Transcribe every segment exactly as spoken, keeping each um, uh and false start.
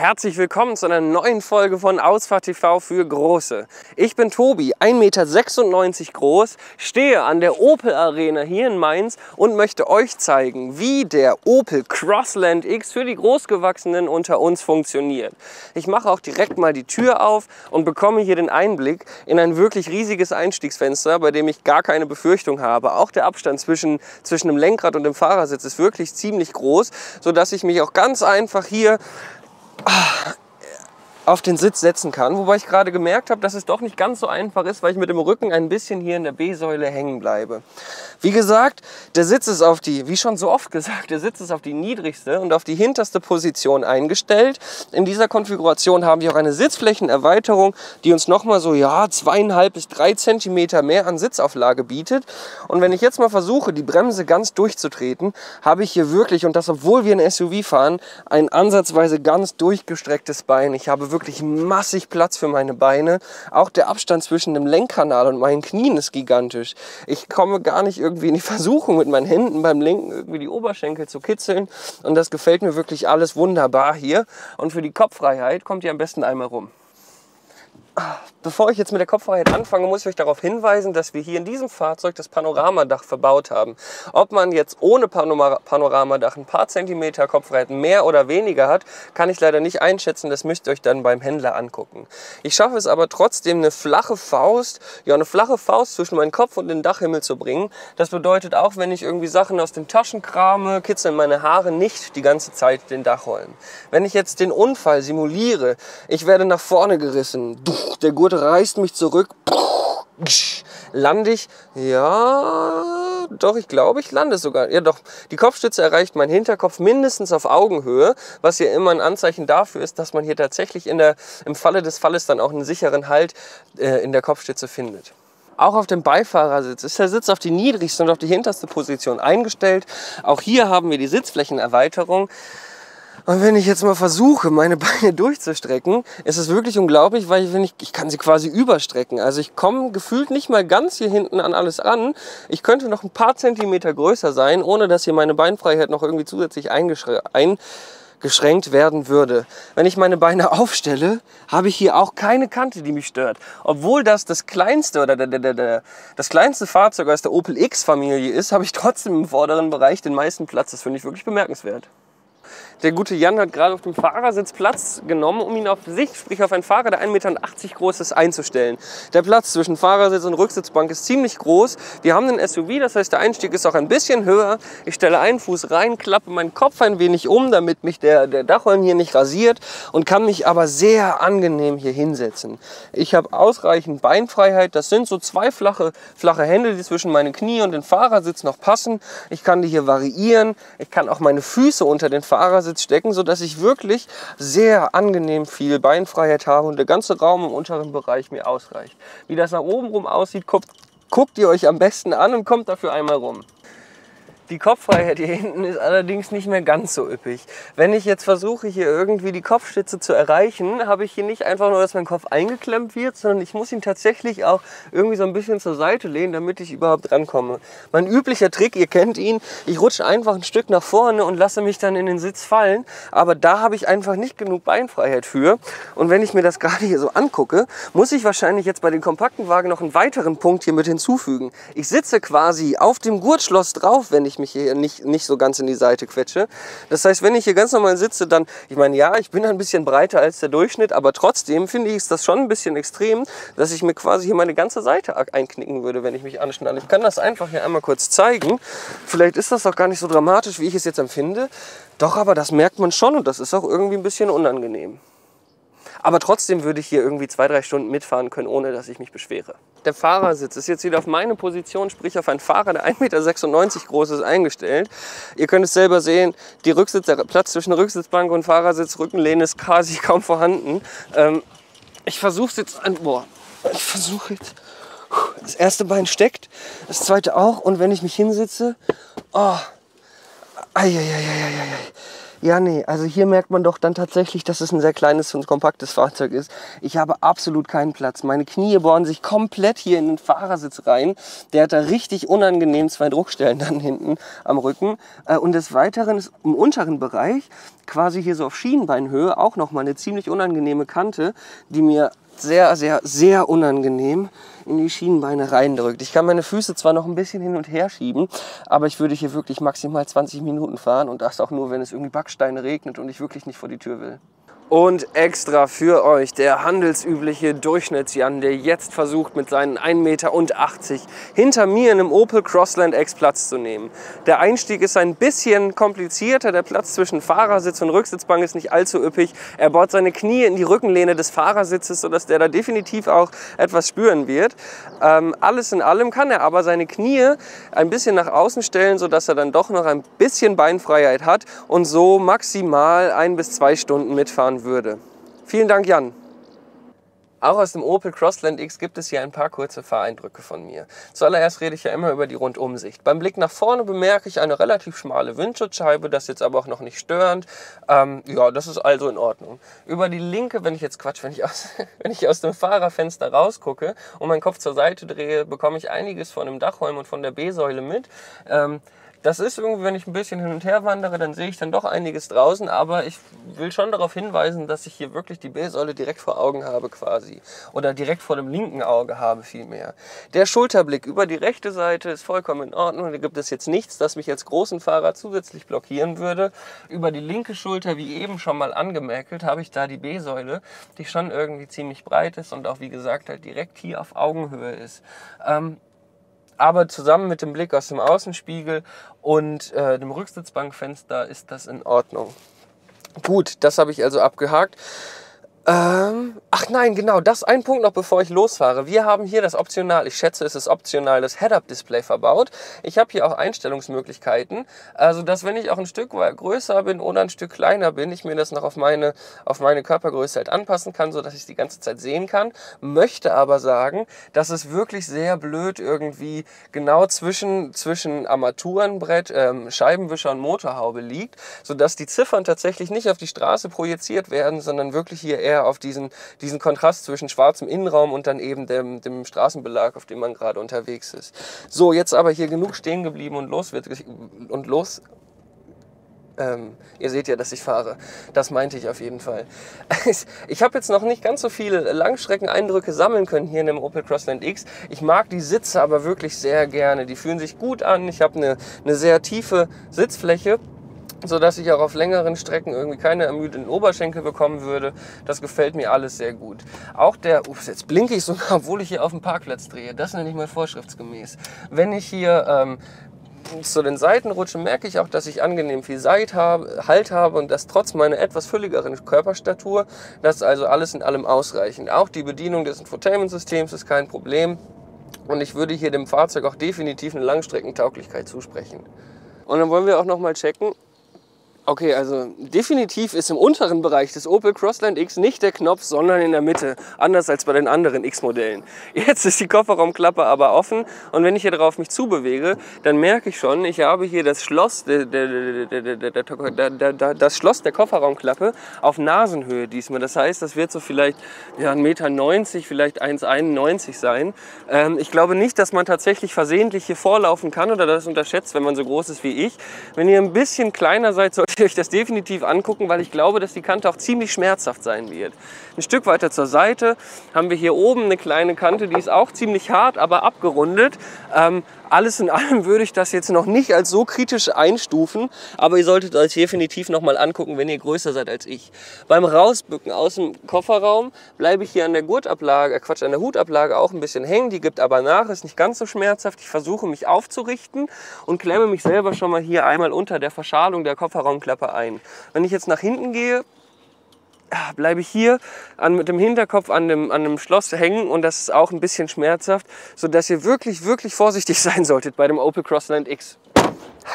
Herzlich willkommen zu einer neuen Folge von Ausfahrt T V für Große. Ich bin Tobi, ein Meter sechsundneunzig groß, stehe an der Opel Arena hier in Mainz und möchte euch zeigen, wie der Opel Crossland X für die Großgewachsenen unter uns funktioniert. Ich mache auch direkt mal die Tür auf und bekomme hier den Einblick in ein wirklich riesiges Einstiegsfenster, bei dem ich gar keine Befürchtung habe. Auch der Abstand zwischen, zwischen dem Lenkrad und dem Fahrersitz ist wirklich ziemlich groß, sodass ich mich auch ganz einfach hier auf den Sitz setzen kann, wobei ich gerade gemerkt habe, dass es doch nicht ganz so einfach ist, weil ich mit dem Rücken ein bisschen hier in der B-Säule hängen bleibe. Wie gesagt, der Sitz ist auf die, wie schon so oft gesagt, der Sitz ist auf die niedrigste und auf die hinterste Position eingestellt. In dieser Konfiguration haben wir auch eine Sitzflächenerweiterung, die uns nochmal so, ja, zweieinhalb bis drei Zentimeter mehr an Sitzauflage bietet. Und wenn ich jetzt mal versuche, die Bremse ganz durchzutreten, habe ich hier wirklich, und das obwohl wir ein S U V fahren, ein ansatzweise ganz durchgestrecktes Bein. Ich habe wirklich wirklich massig Platz für meine Beine. Auch der Abstand zwischen dem Lenkkanal und meinen Knien ist gigantisch. Ich komme gar nicht irgendwie in die Versuchung, mit meinen Händen beim Lenken irgendwie die Oberschenkel zu kitzeln. Und das gefällt mir wirklich alles wunderbar hier. Und für die Kopffreiheit kommt ihr am besten einmal rum. Bevor ich jetzt mit der Kopffreiheit anfange, muss ich euch darauf hinweisen, dass wir hier in diesem Fahrzeug das Panoramadach verbaut haben. Ob man jetzt ohne Panora- Panoramadach ein paar Zentimeter Kopffreiheit mehr oder weniger hat, kann ich leider nicht einschätzen. Das müsst ihr euch dann beim Händler angucken. Ich schaffe es aber trotzdem, eine flache Faust, ja, eine flache Faust zwischen meinen Kopf und den Dachhimmel zu bringen. Das bedeutet auch, wenn ich irgendwie Sachen aus den Taschen krame, kitzeln meine Haare nicht die ganze Zeit den Dachholm. Wenn ich jetzt den Unfall simuliere, ich werde nach vorne gerissen, der Gurt reißt mich zurück, lande ich, ja, doch, ich glaube, ich lande sogar, ja doch, die Kopfstütze erreicht meinen Hinterkopf mindestens auf Augenhöhe, was ja immer ein Anzeichen dafür ist, dass man hier tatsächlich in der, im Falle des Falles dann auch einen sicheren Halt äh, in der Kopfstütze findet. Auch auf dem Beifahrersitz ist der Sitz auf die niedrigste und auf die hinterste Position eingestellt. Auch hier haben wir die Sitzflächenerweiterung. Und wenn ich jetzt mal versuche, meine Beine durchzustrecken, ist es wirklich unglaublich, weil ich, wenn ich, ich kann sie quasi überstrecken. Also ich komme gefühlt nicht mal ganz hier hinten an alles ran. Ich könnte noch ein paar Zentimeter größer sein, ohne dass hier meine Beinfreiheit noch irgendwie zusätzlich eingeschränkt werden würde. Wenn ich meine Beine aufstelle, habe ich hier auch keine Kante, die mich stört. Obwohl das das kleinste oder der, der, der, das kleinste Fahrzeug aus der Opel X-Familie ist, habe ich trotzdem im vorderen Bereich den meisten Platz. Das finde ich wirklich bemerkenswert. Der gute Jan hat gerade auf dem Fahrersitz Platz genommen, um ihn auf sich, sprich auf einen Fahrer, der ein Meter achtzig groß ist, einzustellen. Der Platz zwischen Fahrersitz und Rücksitzbank ist ziemlich groß. Wir haben einen S U V, das heißt, der Einstieg ist auch ein bisschen höher. Ich stelle einen Fuß rein, klappe meinen Kopf ein wenig um, damit mich der, der Dachholm hier nicht rasiert, und kann mich aber sehr angenehm hier hinsetzen. Ich habe ausreichend Beinfreiheit. Das sind so zwei flache, flache Hände, die zwischen meine Knie und den Fahrersitz noch passen. Ich kann die hier variieren. Ich kann auch meine Füße unter den Fahrersitz stecken, sodass ich wirklich sehr angenehm viel Beinfreiheit habe und der ganze Raum im unteren Bereich mir ausreicht. Wie das nach oben rum aussieht, guckt, guckt ihr euch am besten an und kommt dafür einmal rum. Die Kopffreiheit hier hinten ist allerdings nicht mehr ganz so üppig. Wenn ich jetzt versuche, hier irgendwie die Kopfstütze zu erreichen, habe ich hier nicht einfach nur, dass mein Kopf eingeklemmt wird, sondern ich muss ihn tatsächlich auch irgendwie so ein bisschen zur Seite lehnen, damit ich überhaupt rankomme. Mein üblicher Trick, ihr kennt ihn, ich rutsche einfach ein Stück nach vorne und lasse mich dann in den Sitz fallen, aber da habe ich einfach nicht genug Beinfreiheit für. Und wenn ich mir das gerade hier so angucke, muss ich wahrscheinlich jetzt bei den kompakten Wagen noch einen weiteren Punkt hier mit hinzufügen. Ich sitze quasi auf dem Gurtschloss drauf, wenn ich mich hier nicht, nicht so ganz in die Seite quetsche. Das heißt, wenn ich hier ganz normal sitze, dann, ich meine, ja, ich bin ein bisschen breiter als der Durchschnitt, aber trotzdem finde ich es das schon ein bisschen extrem, dass ich mir quasi hier meine ganze Seite einknicken würde, wenn ich mich anschnalle. Ich kann das einfach hier einmal kurz zeigen. Vielleicht ist das auch gar nicht so dramatisch, wie ich es jetzt empfinde. Doch, aber das merkt man schon und das ist auch irgendwie ein bisschen unangenehm. Aber trotzdem würde ich hier irgendwie zwei, drei Stunden mitfahren können, ohne dass ich mich beschwere. Der Fahrersitz ist jetzt wieder auf meine Position, sprich auf einen Fahrer, der ein Meter sechsundneunzig groß ist, eingestellt. Ihr könnt es selber sehen, die Rücksitz, der Platz zwischen Rücksitzbank und Fahrersitz, Rückenlehne ist quasi kaum vorhanden. Ähm, ich versuche jetzt an, boah, ich versuche jetzt, das erste Bein steckt, das zweite auch, und wenn ich mich hinsitze, oh, ai, ai, ai, ai, ai, ai. Ja, nee, also hier merkt man doch dann tatsächlich, dass es ein sehr kleines und kompaktes Fahrzeug ist. Ich habe absolut keinen Platz. Meine Knie bohren sich komplett hier in den Fahrersitz rein. Der hat da richtig unangenehm zwei Druckstellen dann hinten am Rücken. Und des Weiteren ist im unteren Bereich, quasi hier so auf Schienbeinhöhe, auch nochmal eine ziemlich unangenehme Kante, die mir sehr, sehr, sehr unangenehm in die Schienenbeine reindrückt. Ich kann meine Füße zwar noch ein bisschen hin und her schieben, aber ich würde hier wirklich maximal zwanzig Minuten fahren und das auch nur, wenn es irgendwie Backsteine regnet und ich wirklich nicht vor die Tür will. Und extra für euch der handelsübliche Durchschnittsjan, der jetzt versucht, mit seinen ein Meter achtzig hinter mir in einem Opel Crossland X Platz zu nehmen. Der Einstieg ist ein bisschen komplizierter, der Platz zwischen Fahrersitz und Rücksitzbank ist nicht allzu üppig. Er bohrt seine Knie in die Rückenlehne des Fahrersitzes, sodass der da definitiv auch etwas spüren wird. Ähm, alles in allem kann er aber seine Knie ein bisschen nach außen stellen, sodass er dann doch noch ein bisschen Beinfreiheit hat und so maximal ein bis zwei Stunden mitfahren würde. Vielen Dank, Jan. Auch aus dem Opel Crossland X gibt es hier ein paar kurze Fahreindrücke von mir. Zuallererst rede ich ja immer über die Rundumsicht. Beim Blick nach vorne bemerke ich eine relativ schmale Windschutzscheibe, das ist jetzt aber auch noch nicht störend. Ähm, ja, das ist also in Ordnung. Über die linke, wenn ich jetzt Quatsch, wenn ich aus, wenn ich aus dem Fahrerfenster rausgucke und meinen Kopf zur Seite drehe, bekomme ich einiges von dem Dachholm und von der B-Säule mit. Ähm, Das ist irgendwie, wenn ich ein bisschen hin und her wandere, dann sehe ich dann doch einiges draußen, aber ich will schon darauf hinweisen, dass ich hier wirklich die B-Säule direkt vor Augen habe quasi. Oder direkt vor dem linken Auge habe vielmehr. Der Schulterblick über die rechte Seite ist vollkommen in Ordnung, da gibt es jetzt nichts, das mich als großen Fahrer zusätzlich blockieren würde. Über die linke Schulter, wie eben schon mal angemerkt, habe ich da die B-Säule, die schon irgendwie ziemlich breit ist und auch wie gesagt halt direkt hier auf Augenhöhe ist. Ähm, Aber zusammen mit dem Blick aus dem Außenspiegel und äh, dem Rücksitzbankfenster ist das in Ordnung. Gut, das habe ich also abgehakt. Ähm, ach nein, genau, das ein Punkt noch, bevor ich losfahre. Wir haben hier das optional, ich schätze, es ist optional, das Head-Up-Display verbaut. Ich habe hier auch Einstellungsmöglichkeiten, also dass, wenn ich auch ein Stück größer bin oder ein Stück kleiner bin, ich mir das noch auf meine, auf meine Körpergröße halt anpassen kann, sodass ich es die ganze Zeit sehen kann. Möchte aber sagen, dass es wirklich sehr blöd irgendwie genau zwischen, zwischen Armaturenbrett, ähm, Scheibenwischer und Motorhaube liegt, sodass die Ziffern tatsächlich nicht auf die Straße projiziert werden, sondern wirklich hier eher auf diesen, diesen Kontrast zwischen schwarzem Innenraum und dann eben dem, dem Straßenbelag, auf dem man gerade unterwegs ist. So, jetzt aber hier genug stehen geblieben und los wird und los. Ähm, ihr seht ja, dass ich fahre. Das meinte ich auf jeden Fall. Ich habe jetzt noch nicht ganz so viele Langstreckeneindrücke sammeln können hier in dem Opel Crossland X. Ich mag die Sitze aber wirklich sehr gerne. Die fühlen sich gut an. Ich habe eine, eine sehr tiefe Sitzfläche, sodass ich auch auf längeren Strecken irgendwie keine ermüdenden Oberschenkel bekommen würde. Das gefällt mir alles sehr gut. Auch der, ups, jetzt blinke ich sogar, obwohl ich hier auf dem Parkplatz drehe. Das nenne ich mal vorschriftsgemäß. Wenn ich hier ähm, zu den Seiten rutsche, merke ich auch, dass ich angenehm viel Seit habe, Halt habe und das trotz meiner etwas fülligeren Körperstatur. Das ist also alles in allem ausreichend. Auch die Bedienung des Infotainment-Systems ist kein Problem. Und ich würde hier dem Fahrzeug auch definitiv eine Langstreckentauglichkeit zusprechen. Und dann wollen wir auch noch mal checken. Okay, also definitiv ist im unteren Bereich des Opel Crossland X nicht der Knopf, sondern in der Mitte. Anders als bei den anderen X-Modellen. Jetzt ist die Kofferraumklappe aber offen und wenn ich hier drauf mich zubewege, dann merke ich schon, ich habe hier das Schloss der, der, der, der, der, der, der, das Schloss der Kofferraumklappe auf Nasenhöhe diesmal. Das heißt, das wird so vielleicht ja, ein Meter neunzig, vielleicht ein Meter einundneunzig sein. Ähm, ich glaube nicht, dass man tatsächlich versehentlich hier vorlaufen kann oder das unterschätzt, wenn man so groß ist wie ich. Wenn ihr ein bisschen kleiner seid, solltet euch das definitiv angucken, weil ich glaube, dass die Kante auch ziemlich schmerzhaft sein wird. Ein Stück weiter zur Seite haben wir hier oben eine kleine Kante, die ist auch ziemlich hart, aber abgerundet. Ähm, alles in allem würde ich das jetzt noch nicht als so kritisch einstufen, aber ihr solltet euch definitiv nochmal angucken, wenn ihr größer seid als ich. Beim Rausbücken aus dem Kofferraum bleibe ich hier an der Gurtablage, äh Quatsch, an der Hutablage auch ein bisschen hängen, die gibt aber nach, ist nicht ganz so schmerzhaft. Ich versuche mich aufzurichten und klemme mich selber schon mal hier einmal unter der Verschalung der Kofferraum Klappe ein. Wenn ich jetzt nach hinten gehe, bleibe ich hier an, mit dem Hinterkopf an dem, an dem Schloss hängen und das ist auch ein bisschen schmerzhaft, sodass ihr wirklich, wirklich vorsichtig sein solltet bei dem Opel Crossland X.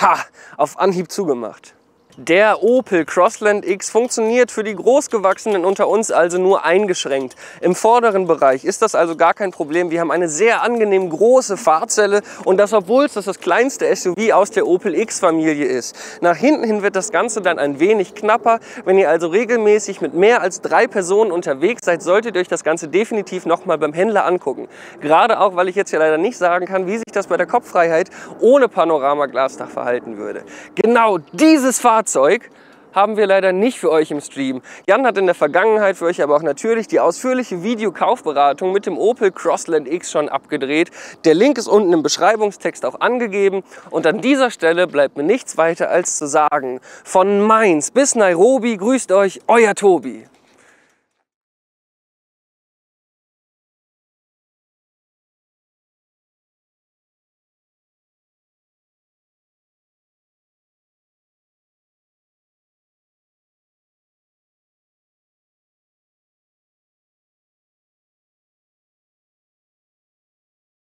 Ha! Auf Anhieb zugemacht. Der Opel Crossland X funktioniert für die Großgewachsenen unter uns also nur eingeschränkt. Im vorderen Bereich ist das also gar kein Problem. Wir haben eine sehr angenehm große Fahrzelle und das, obwohl es das, das kleinste S U V aus der Opel X-Familie ist. Nach hinten hin wird das Ganze dann ein wenig knapper. Wenn ihr also regelmäßig mit mehr als drei Personen unterwegs seid, solltet ihr euch das Ganze definitiv nochmal beim Händler angucken. Gerade auch, weil ich jetzt ja leider nicht sagen kann, wie sich das bei der Kopffreiheit ohne Panoramaglasdach verhalten würde. Genau dieses Fahrzeug haben wir leider nicht für euch im Stream. Jan hat in der Vergangenheit für euch aber auch natürlich die ausführliche Videokaufberatung mit dem Opel Crossland X schon abgedreht. Der Link ist unten im Beschreibungstext auch angegeben. Und an dieser Stelle bleibt mir nichts weiter als zu sagen: Von Mainz bis Nairobi grüßt euch euer Tobi.